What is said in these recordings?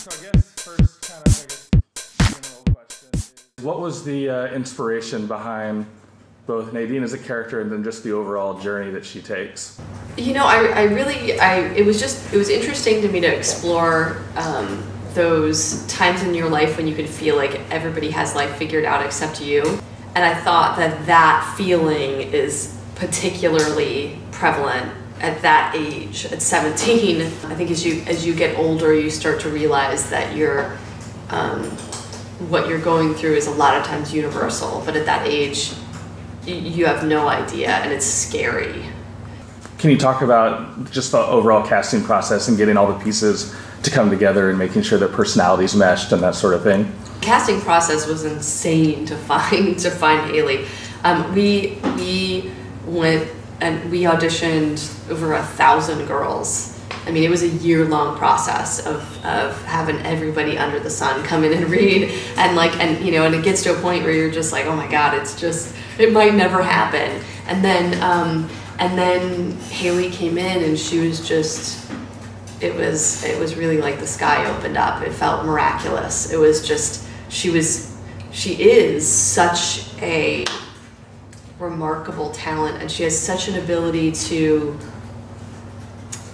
So I guess first kind of general question is, what was the inspiration behind both Nadine as a character and then just the overall journey that she takes? You know, it was interesting to me to explore those times in your life when you could feel like everybody has life figured out except you. And I thought that that feeling is particularly prevalent at that age, at 17. I think as you get older, you start to realize that you're what you're going through is a lot of times universal, but at that age, you have no idea, and it's scary. Can you talk about just the overall casting process and getting all the pieces to come together and making sure that personalities meshed and that sort of thing? Casting process was insane to find Hailee. We went and we auditioned over 1,000 girls. I mean, it was a year-long process of having everybody under the sun come in and read, and and it gets to a point where you're just like, oh my God, it might never happen. And then Hailee came in, and she was just, it was really like the sky opened up. It felt miraculous. It was just, she is such a remarkable talent, and she has such an ability to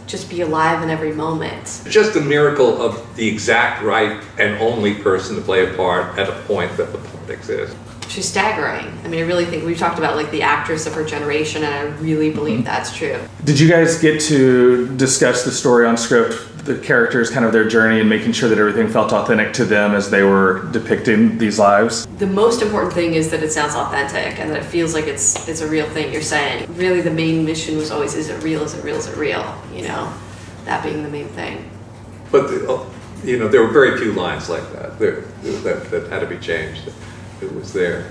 just be alive in every moment. Just the miracle of the exact right and only person to play a part at a point that the part exists. She's staggering. I mean, I really think we've talked about like the actress of her generation, and I really believe that's true. Did you guys get to discuss the story on script, the characters, kind of their journey, and making sure that everything felt authentic to them as they were depicting these lives? The most important thing is that it sounds authentic and that it feels like it's a real thing you're saying. Really, the main mission was always, is it real, is it real, is it real? You know, that being the main thing. But, there were very few lines like that that had to be changed. It was there.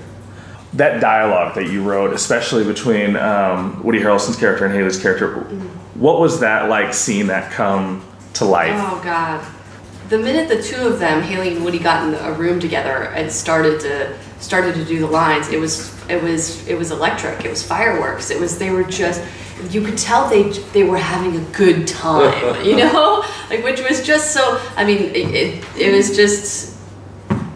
That dialogue that you wrote, especially between Woody Harrelson's character and Hailee's character, What was that like, seeing that come to life? Oh God. The minute the two of them, Hailee and Woody, got in a room together and started to do the lines, it was electric. It was fireworks. they were just, you could tell they were having a good time, you know? Like, which was just so, I mean, it was just,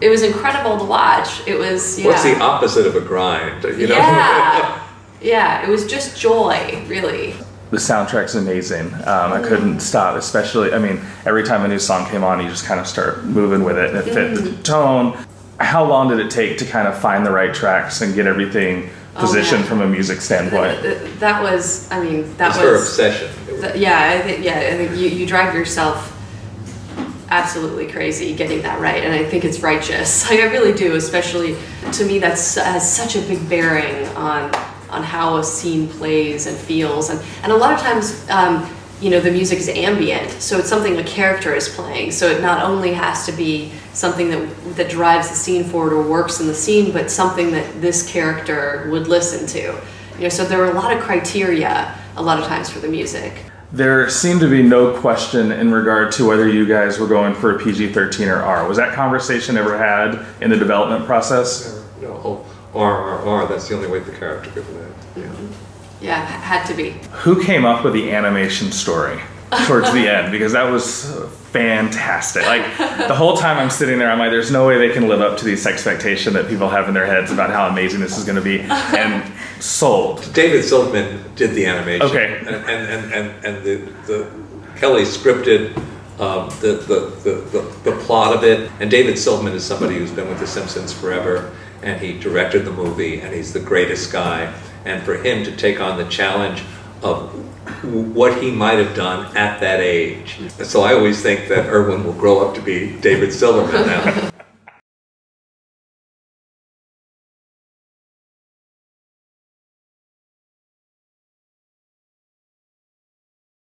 it was incredible to watch. It was, yeah. What's the opposite of a grind, you know? Yeah, yeah, it was just joy, really. The soundtrack's amazing. I couldn't stop, especially, I mean, every time a new song came on, you just kind of start moving with it, and it fit the tone. How long did it take to kind of find the right tracks and get everything positioned from a music standpoint? That was, I mean, that was... her obsession. I think you drive yourself absolutely crazy getting that right, and I think it's righteous. Like, I really do, especially to me, that has such a big bearing on how a scene plays and feels, and a lot of times the music is ambient, so it's something a character is playing, so it not only has to be something that drives the scene forward or works in the scene, but something that this character would listen to, so there are a lot of criteria a lot of times for the music. There seemed to be no question in regard to whether you guys were going for a PG-13 or R. Was that conversation ever had in the development process? No, R, that's the only way the character could live. Yeah, had to be. Who came up with the animation story towards the end? Because that was fantastic. Like, the whole time I'm sitting there, I'm like, there's no way they can live up to this expectation that people have in their heads about how amazing this is going to be. And sold. David Silverman did the animation. Okay. And the Kelly scripted the plot of it. And David Silverman is somebody who's been with The Simpsons forever, and he directed the movie, and he's the greatest guy. And for him to take on the challenge of what he might have done at that age. So I always think that Irwin will grow up to be David Silverman now.